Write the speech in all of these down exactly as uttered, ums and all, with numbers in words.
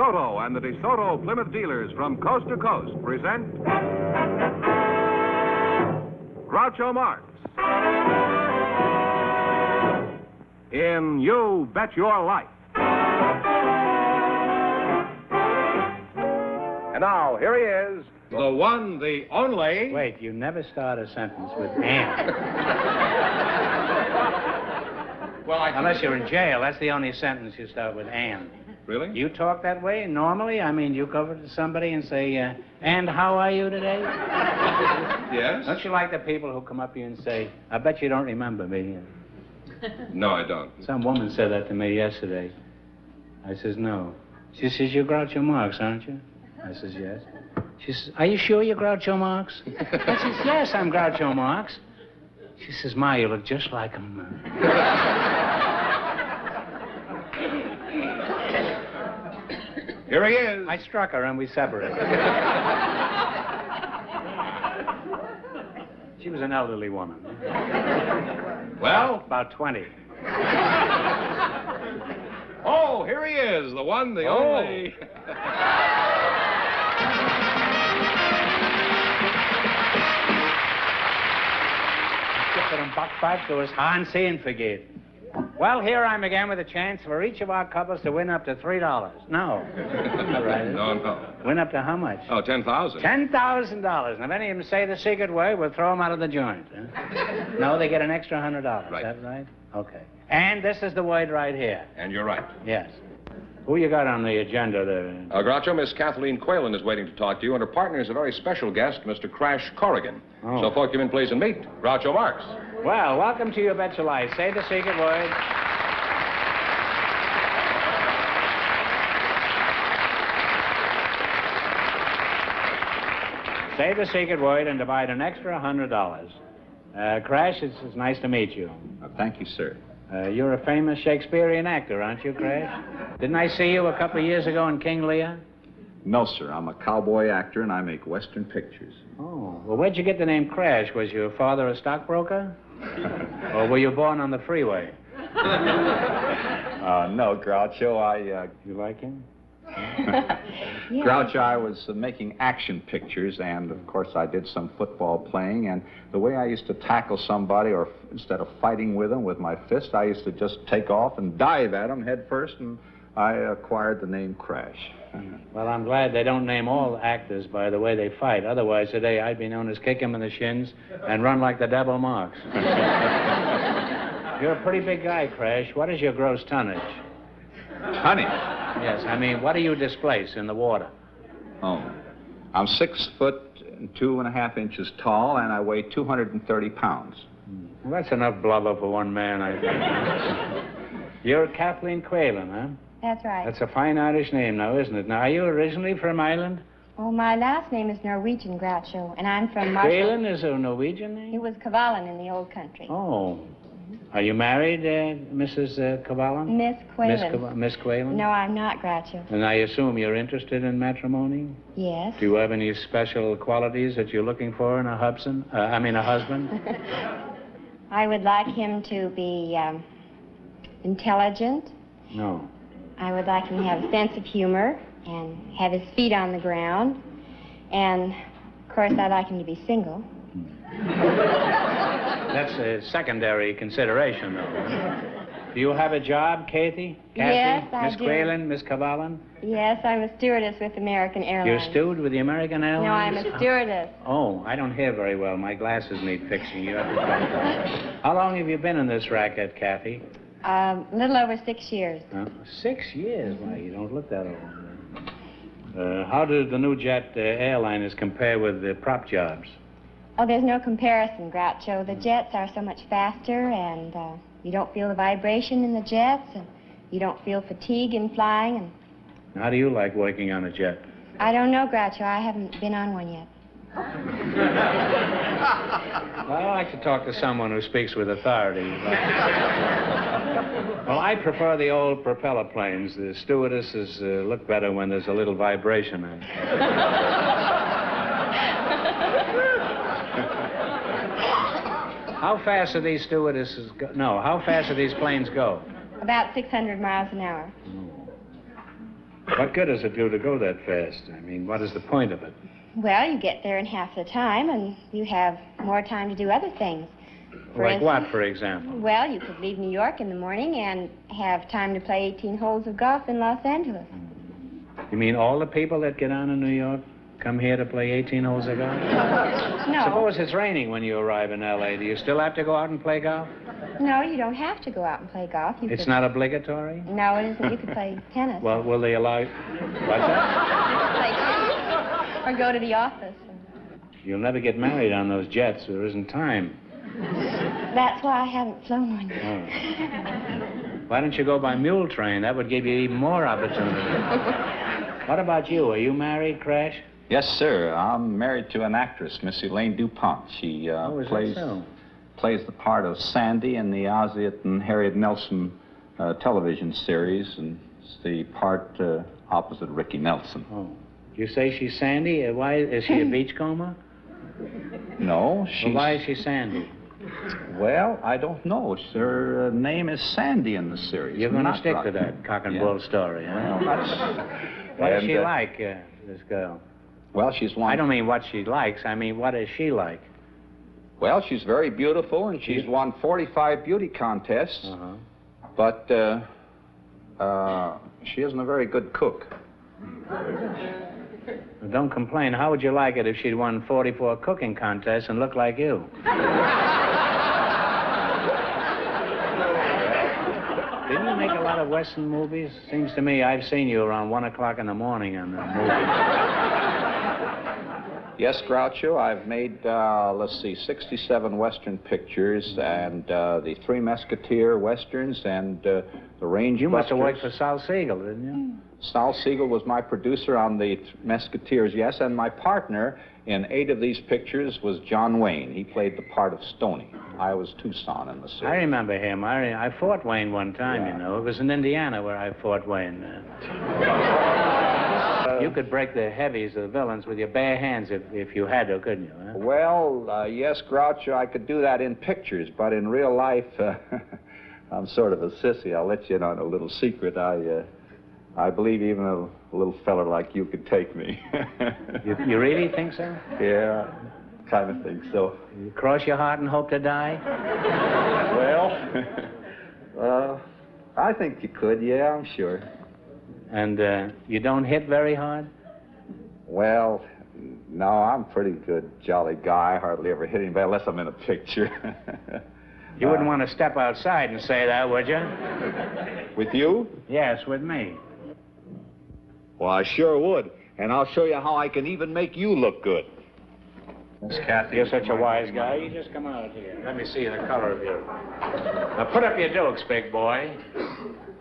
DeSoto and the DeSoto Plymouth dealers from coast to coast present Groucho Marx in You Bet Your Life. And now, here he is, the one, the only... Wait, you never start a sentence with and. Well, I... Unless you're in jail, that's the only sentence you start with and. Really? You talk that way normally? I mean, you go over to somebody and say, uh, and how are you today? Yes. Don't you like the people who come up to you and say, I bet you don't remember me? No, I don't. Some woman said that to me yesterday. I says, no. She says, you Groucho Marx, aren't you? I says, yes. She says, are you sure you're Groucho Marx? I says, yes, I'm Groucho Marx. She says, Ma, you look just like him. Here he is. I struck her and we separated. She was an elderly woman. Well? About twenty. Oh, here he is, the one, the oh. only... Well, here I'm again with a chance for each of our couples to win up to three dollars. No. Right. No, no. Win up to how much? Oh, ten thousand. Ten thousand dollars. And if any of them say the secret word, we'll throw them out of the joint. Huh? No, they get an extra hundred dollars. Right. Is that right? Okay. And this is the word right here. And you're right. Yes. Who you got on the agenda there? Uh, Groucho, Miss Kathleen Quaylen is waiting to talk to you, and her partner is a very special guest, Mister Crash Corrigan. Oh. So, folk, you in, please, and meet Groucho Marx. Well, welcome to You Bet Your Life. Say the secret word. Say the secret word and divide an extra one hundred dollars. Uh, Crash, it's, it's nice to meet you. Oh, thank you, sir. Uh, you're a famous Shakespearean actor, aren't you, Crash? Didn't I see you a couple of years ago in King Lear? No, sir. I'm a cowboy actor, and I make Western pictures. Oh. Well, where'd you get the name Crash? Was your father a stockbroker? Or were you born on the freeway? uh, no, Groucho. I, uh... You like him? Yeah. Groucho, I was uh, making action pictures, and, of course, I did some football playing, and the way I used to tackle somebody, or f instead of fighting with them with my fist, I used to just take off and dive at them head first, and I acquired the name Crash. Well, I'm glad they don't name all actors by the way they fight. Otherwise, today, I'd be known as Kick 'em in the Shins and Run Like the Devil Marx. You're a pretty big guy, Crash. What is your gross tonnage? Tonnage? Yes, I mean, what do you displace in the water? Oh, I'm six foot and two and a half inches tall, and I weigh two hundred thirty pounds. Well, that's enough blubber for one man, I think. You're Kathleen Quaylen, huh? That's right. That's a fine Irish name now, isn't it? Now, are you originally from Ireland? Oh, my last name is Norwegian, Groucho, and I'm from Marshall. Quaylen is a Norwegian name? It was Kavallen in the old country. Oh. Are you married, uh, Missus Uh, Kavallen? Miss Quaylen. Miss Quaylen? No, I'm not, Groucho. And I assume you're interested in matrimony? Yes. Do you have any special qualities that you're looking for in a Hubson? Uh, I mean, a husband? I would like him to be um, intelligent. No. I would like him to have a sense of humor and have his feet on the ground. And, of course, I'd like him to be single. That's a secondary consideration, though. Do you have a job, Kathy? Kathy? Yes, I Miss do. Miss Quaylen, Miss Kavallen? Yes, I'm a stewardess with American Airlines. You're stewed with the American Airlines? No, I'm a stewardess. Oh, oh, I don't hear very well. My glasses need fixing. You have to talk. How long have you been in this racket, Kathy? Um, a little over six years. Huh? Six years? Why, you don't look that old. Uh, how do the new jet uh, airliners compare with the prop jobs? Oh, there's no comparison, Groucho. The jets are so much faster, and uh, you don't feel the vibration in the jets, and you don't feel fatigue in flying. And how do you like working on a jet? I don't know, Groucho. I haven't been on one yet. Well, I like to talk to someone who speaks with authority. Well, I prefer the old propeller planes. The stewardesses uh, look better when there's a little vibration in it. How fast are these stewardesses go? No, how fast do these planes go? About six hundred miles an hour. What good does it do to go that fast? I mean, what is the point of it? Well, you get there in half the time, and you have more time to do other things. For like instance, what, for example? Well, you could leave New York in the morning and have time to play eighteen holes of golf in Los Angeles. You mean all the people that get on in New York come here to play eighteen holes of golf? No. Suppose it's raining when you arrive in L A Do you still have to go out and play golf? No, you don't have to go out and play golf. You it's could... not obligatory? No, it isn't. You could play tennis. Well, will they allow you... What's that? Play tennis or go to the office. Or... You'll never get married on those jets. There isn't time. That's why I haven't flown one yet. Oh. Why don't you go by mule train? That would give you even more opportunity. What about you? Are you married, Crash? Yes, sir. I'm married to an actress, Miss Elaine DuPont. She uh, oh, plays, so? plays the part of Sandy in the Ozzie and Harriet Nelson uh, television series, and it's the part uh, opposite Ricky Nelson. Oh. You say she's Sandy? Uh, why is she a beachcomber? No, she's... Well, why is she Sandy? Well, I don't know. Her name is Sandy in the series. You're going to stick to that cock and bull story, huh? Well, that's... What is she uh, like, uh, this girl? Well, she's one... I don't mean what she likes. I mean, what is she like? Well, she's very beautiful, and she's won forty-five beauty contests. Uh-huh. But uh, uh, she isn't a very good cook. Well, don't complain. How would you like it if she'd won forty-four cooking contests and looked like you? Didn't you make a lot of Western movies? Seems to me I've seen you around one o'clock in the morning on the movie. Yes, Groucho, I've made, uh, let's see, sixty-seven Western pictures and uh, the Three Musketeer Westerns and uh, the Range. You must have worked for Sal Siegel, didn't you? Mm. Sal Siegel was my producer on the Musketeers, yes, and my partner in eight of these pictures was John Wayne. He played the part of Stoney. I was Tucson in the series. I remember him. I, re I fought Wayne one time, yeah. You know. It was in Indiana where I fought Wayne. Uh... You could break the heavies, the villains, with your bare hands if, if you had to, couldn't you? Huh? Well, uh, yes, Groucho, I could do that in pictures, but in real life, uh, I'm sort of a sissy. I'll let you in on a little secret. I, uh, I believe even a, a little fella like you could take me. you, you really think so? Yeah, kind of think so. You cross your heart and hope to die? Well, uh, I think you could, yeah, I'm sure. And uh, you don't hit very hard? Well, no, I'm a pretty good, jolly guy. I hardly ever hit anybody unless I'm in a picture. You wouldn't uh, want to step outside and say that, would you? With you? Yes, with me. Well, I sure would. And I'll show you how I can even make you look good. Miss Kathy, you're such a wise guy. You just come out here. Let me see the color of you. Now, put up your dukes, big boy.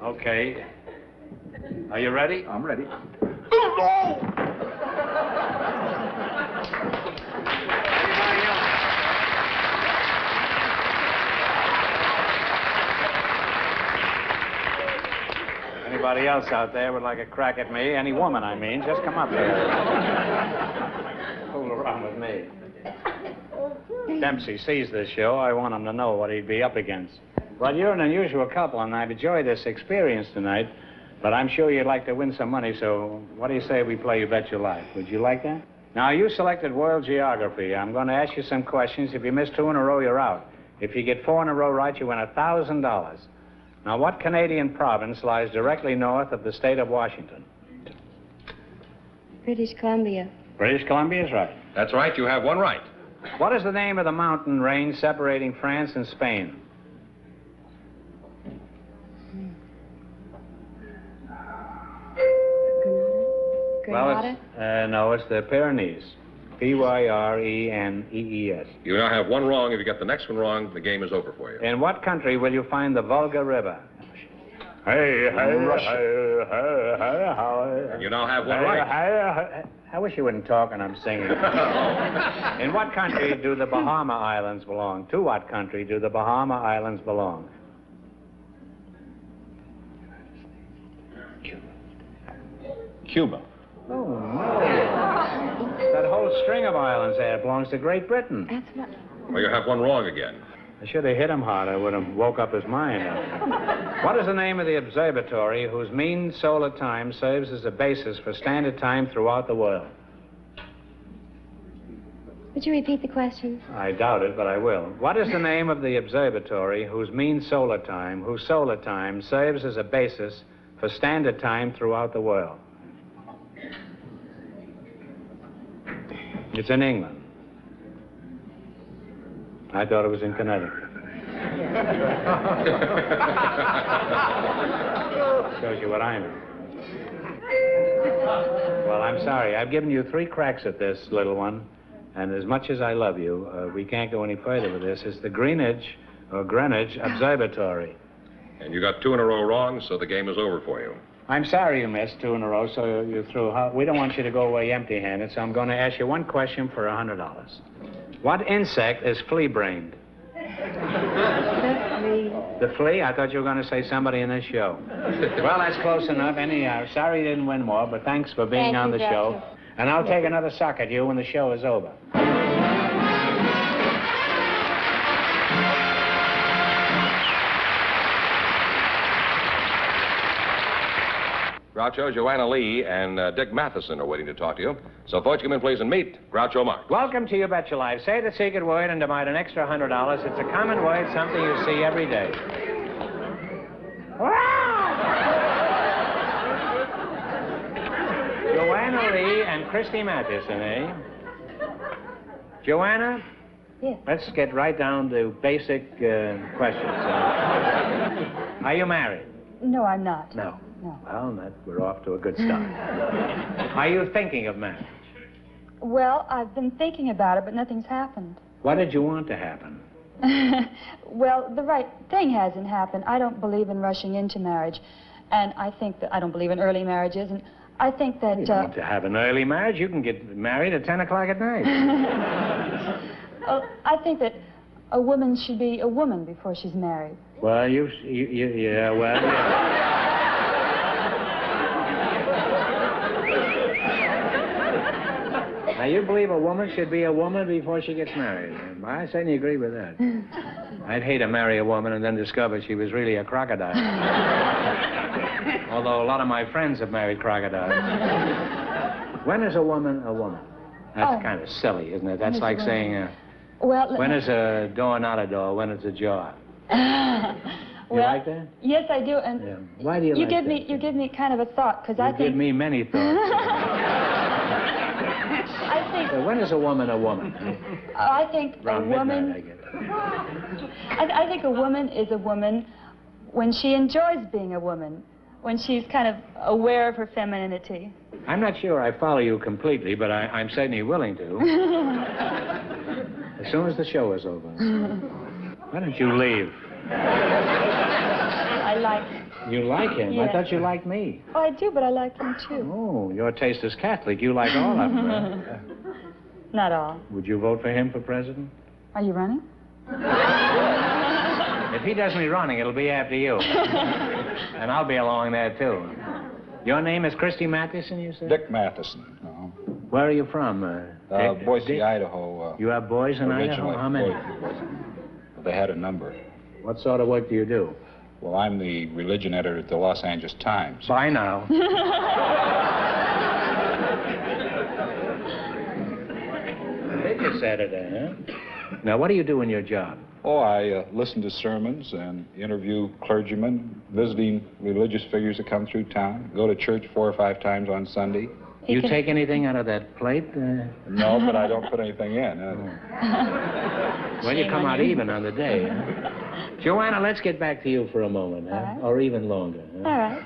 Okay. Are you ready? I'm ready. Anybody else out there would like a crack at me? Any woman, I mean. Just come up here. Fool around with me. Dempsey sees this show. I want him to know what he'd be up against. Well, you're an unusual couple, and I've enjoyed this experience tonight. But I'm sure you'd like to win some money, so what do you say we play You Bet Your Life? Would you like that? Now, you selected world geography. I'm going to ask you some questions. If you miss two in a row, you're out. If you get four in a row right, you win one thousand dollars. Now, what Canadian province lies directly north of the state of Washington? British Columbia. British Columbia is right. That's right. You have one right. What is the name of the mountain range separating France and Spain? Well, it's, uh, no, it's the Pyrenees. P Y R E N E E S. You now have one wrong. If you get the next one wrong, the game is over for you. In what country will you find the Volga River? Hey, hey, Russia. Hey, hey, hey, hey. You now have one hey, right. Hey, hey, hey. I wish you wouldn't talk and I'm singing. In what country do the Bahama Islands belong? To what country do the Bahama Islands belong? Cuba. Cuba. Oh, no. That whole string of islands there belongs to Great Britain. That's what... Well, you have one wrong again. I should have hit him hard. I would have woke up his mind. What is the name of the observatory whose mean solar time serves as a basis for standard time throughout the world? Would you repeat the question? I doubt it, but I will. What is the name of the observatory whose mean solar time, whose solar time serves as a basis for standard time throughout the world? It's in England. I thought it was in Connecticut. Shows you what I know. Well, I'm sorry. I've given you three cracks at this, little one. And as much as I love you, uh, we can't go any further with this. It's the Greenwich, or Greenwich Observatory. And you got two in a row wrong, so the game is over for you. I'm sorry you missed two in a row, so you're through. We don't want you to go away empty-handed, so I'm going to ask you one question for one hundred dollars. What insect is flea-brained? The flea. The flea? I thought you were going to say somebody in this show. Well, that's close enough. Anyhow, sorry you didn't win more, but thanks for being Thank on the you, show. Doctor. And I'll take another suck at you when the show is over. Groucho, Joanna Lee, and uh, Dick Matheson are waiting to talk to you. So, folks, come in, please, and meet Groucho Marx. Welcome to You Bet Your Life. Say the secret word and divide an extra one hundred dollars. It's a common word, something you see every day. Joanna Lee and Christy Matheson, eh? Joanna? Yeah. Let's get right down to basic uh, questions. Uh, are you married? No, I'm not. No. No. Well, that, we're off to a good start. Are you thinking of marriage? Well, I've been thinking about it, but nothing's happened. What did you want to happen? Well, the right thing hasn't happened. I don't believe in rushing into marriage. And I think that I don't believe in early marriages. And I think that... You don't uh, want to have an early marriage. You can get married at ten o'clock at night. Well, I think that a woman should be a woman before she's married. Well, you... you, you yeah, well... Yeah. Now, you believe a woman should be a woman before she gets married. I certainly agree with that. I'd hate to marry a woman and then discover she was really a crocodile. Although a lot of my friends have married crocodiles. When is a woman a woman? That's oh. kind of silly, isn't it? That's like saying, uh, well, when is a door not a door, when it's a jar? You well, like that? Yes, I do. And yeah. Why do you, you like give that? Me, you give me kind of a thought, because I think... You give me many thoughts. I think... So when is a woman a woman? Uh, I think Around a midnight, woman... I, get it. I, th I think a woman is a woman when she enjoys being a woman, when she's kind of aware of her femininity. I'm not sure I follow you completely, but I, I'm certainly willing to. As soon as the show is over. Why don't you leave? I like it. You like him? Yeah. I thought you liked me. Oh, I do, but I like him, too. Oh, your taste is Catholic. You like all of them. Not all. Would you vote for him for president? Are you running? If he does me running, it'll be after you. And I'll be along there, too. Your name is Christy Matheson, you said? Dick Matheson. Uh-huh. Where are you from? Uh, uh, Dick, Boise, Dick? Idaho. Uh, you have boys in Idaho? How many? They had a number. What sort of work do you do? Well, I'm the religion editor at the Los Angeles Times. Bye now. Religious editor, huh? Now, what do you do in your job? Oh, I uh, listen to sermons and interview clergymen, visiting religious figures that come through town, go to church four or five times on Sunday. He you can... take anything out of that plate? Uh... No, but I don't put anything in. Uh... Well, you come out even on the day, huh? Joanna, let's get back to you for a moment, huh? Right. Or even longer. Huh? All right.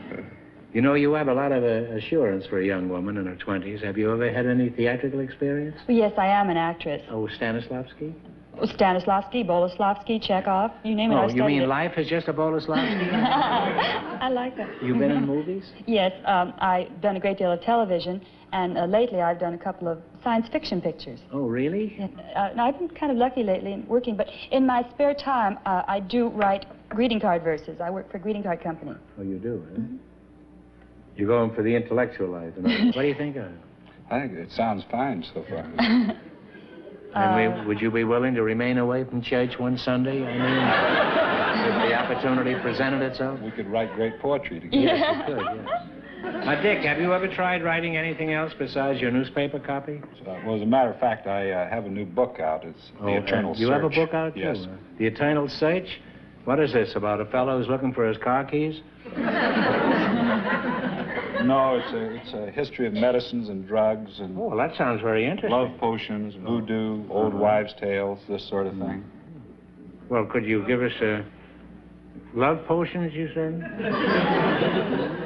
You know, you have a lot of uh, assurance for a young woman in her twenties. Have you ever had any theatrical experience? Well, yes, I am an actress. Oh, Stanislavski? Oh, Stanislavski, Boleslavski, Chekhov, you name it. Oh, you mean it. Life is just a Boleslavski? I like that. You've been in movies? Yes, um, I've done a great deal of television, and uh, lately I've done a couple of science fiction pictures. Oh, really? Yeah, uh, I've been kind of lucky lately in working, but in my spare time, uh, I do write greeting card verses. I work for a greeting card company. Oh, you do, eh? Mm-hmm. You're going for the intellectual life. What do you think of it? I think it sounds fine so far. I mean, uh, would you be willing to remain away from church one Sunday? I mean, if the opportunity presented itself? We could write great poetry together. Yes, we could, yes. Now, Dick, have you ever tried writing anything else besides your newspaper copy? Uh, well, as a matter of fact, I uh, have a new book out. It's oh, The Eternal Search. You have a book out, too? Yes. Uh, The Eternal Search? What is this, about a fellow who's looking for his car keys? No, it's a, it's a history of medicines and drugs and... Oh, well, that sounds very interesting. Love potions, voodoo, old uh-huh. wives' tales, this sort of thing. Well, could you give us a... Love potions, you said?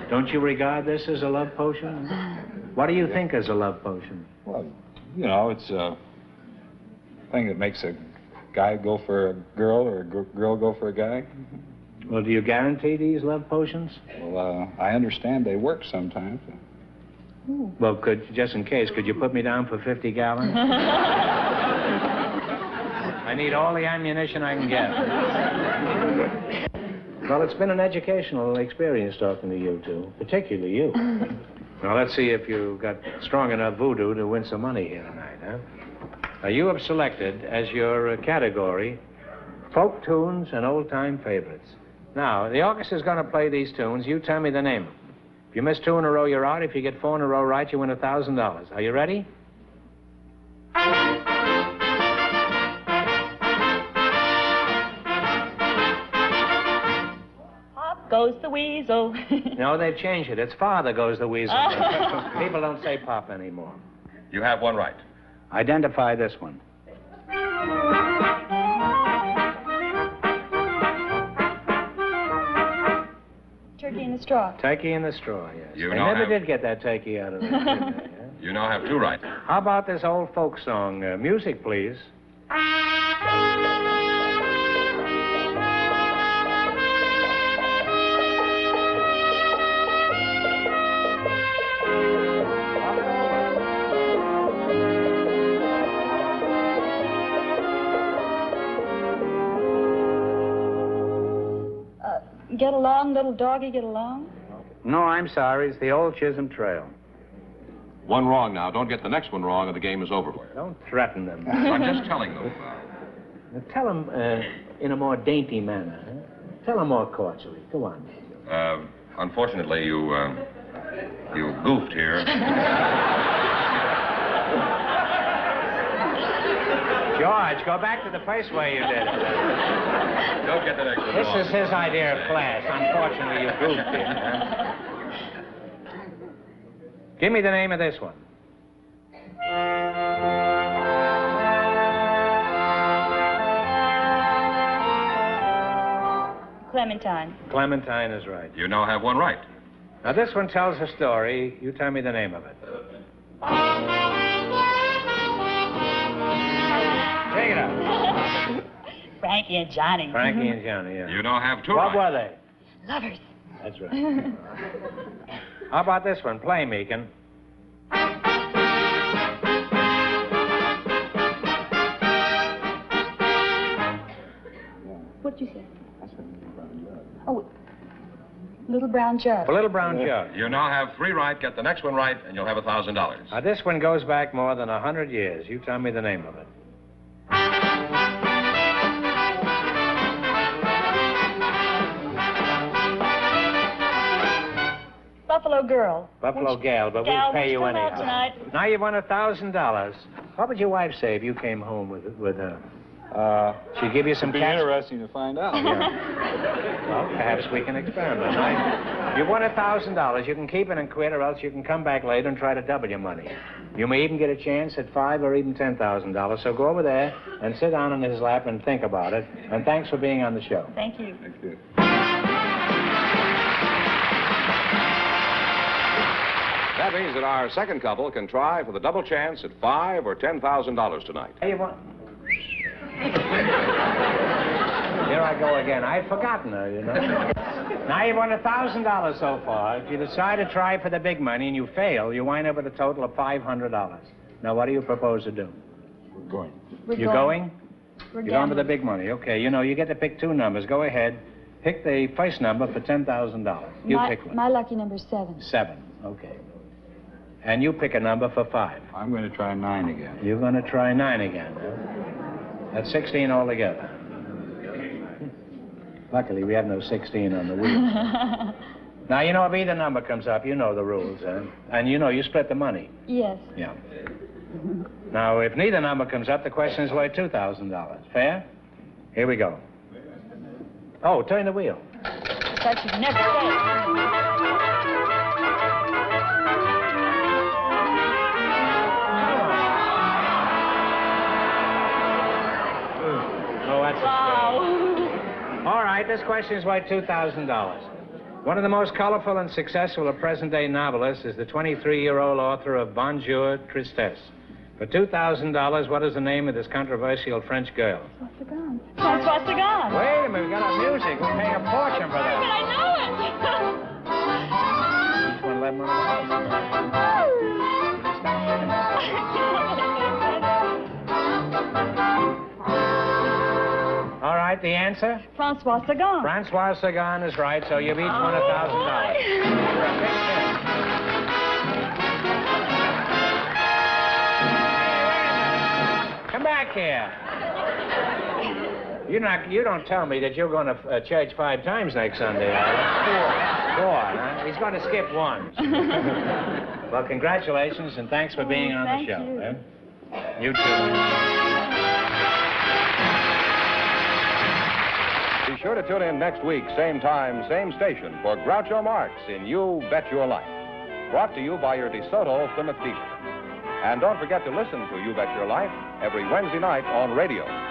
Don't you regard this as a love potion? What do you yeah. think is a love potion? Well, you know, it's a thing that makes a guy go for a girl or a girl go for a guy. Well, do you guarantee these love potions? Well, uh, I understand they work sometimes. Ooh. Well, could, just in case, could you put me down for fifty gallons? I need all the ammunition I can get. Well, it's been an educational experience talking to you two, particularly you. Now, let's see if you got strong enough voodoo to win some money here tonight, huh? Now, you have selected as your uh, category folk tunes and old-time favorites. Now, the orchestra's going to play these tunes. You tell me the name of them. If you miss two in a row, you're out. If you get four in a row right, you win one thousand dollars. Are you ready? Goes the weasel. No, they've changed it. It's Father Goes the Weasel. Oh. People don't say Pop anymore. You have one right. Identify this one. Turkey in the straw. Turkey in the straw, yes. You they never have... did get that turkey out of it. Yeah? You now have two right. How about this old folk song? Uh, music, please. Get along, little doggy, get along? No, I'm sorry. It's the old Chisholm Trail. One wrong now. Don't get the next one wrong or the game is over. Don't threaten them. I'm just telling them. Now, tell them uh, in a more dainty manner. Huh? Tell them more cordially. Go on. Uh, unfortunately, you, uh, you goofed here. George, go back to the first way you did it. Don't get the next one. This is his idea of class. Unfortunately, you goofed it. Huh? Give me the name of this one. Clementine. Clementine is right. You now have one right. Now, this one tells a story. You tell me the name of it. Take it up. Frankie and Johnny. Frankie mm-hmm. and Johnny, yeah. You don't have two. What right. were they? Lovers. That's right. How about this one? Play, Meakin. What'd you say? I said Little Brown Jug. Oh, Little Brown Jug. A Little Brown Jug. You now have three right. Get the next one right, and you'll have one thousand dollars. Now, this one goes back more than one hundred years. You tell me the name of it. Buffalo Girl. Buffalo Gal, but we'll pay you anyhow. Now you've won a thousand dollars. What would your wife say if you came home with, with her? Uh, She'd give you some cash? It'd be interesting to find out. Yeah. Well, perhaps we can experiment. Right? You've won a thousand dollars. You can keep it and quit, or else you can come back later and try to double your money. You may even get a chance at five or even ten thousand dollars. So go over there and sit down on his lap and think about it. And thanks for being on the show. Thank you. Thank you. That means that our second couple can try for the double chance at five or ten thousand dollars tonight. Hey, you want? Here I go again. I'd forgotten her, you know. Now you've won a thousand dollars so far. If you decide to try for the big money and you fail, you wind up with a total of five hundred dollars. Now, what do you propose to do? We're going. We're You're going? going? We're You're going for the big money. Okay. You know, you get to pick two numbers. Go ahead. Pick the first number for ten thousand dollars. You my, pick one. My lucky number's seven. Seven. Okay. and you pick a number for five. I'm going to try nine again. You're going to try nine again. Huh? That's sixteen altogether. Luckily, we have no sixteen on the wheel. Now, you know, if either number comes up, you know the rules, huh? And you know you split the money. Yes. Yeah. Now, if neither number comes up, the question is worth two thousand dollars. Fair? Here we go. Oh, turn the wheel. That you've never said. Oh, that's wow. All right, this question is worth two thousand dollars. One of the most colorful and successful of present-day novelists is the twenty-three-year-old author of Bonjour, Tristesse. For two thousand dollars, what is the name of this controversial French girl? Sagan. Francois Sagan. Wait a minute, we got our music. We're paying a fortune for that. But I know it. All right, the answer? Francois Sagan. Francois Sagan is right, so you've each won a thousand dollars. Come back here. You're not, you don't tell me that you're going to uh, church five times next Sunday. Four. Four, huh? He's going to skip one. Well, congratulations, and thanks for being oh, on thank the show. You, eh? You too. Be sure to tune in next week, same time, same station, for Groucho Marx in You Bet Your Life. Brought to you by your DeSoto Plymouth dealer. And don't forget to listen to You Bet Your Life every Wednesday night on radio.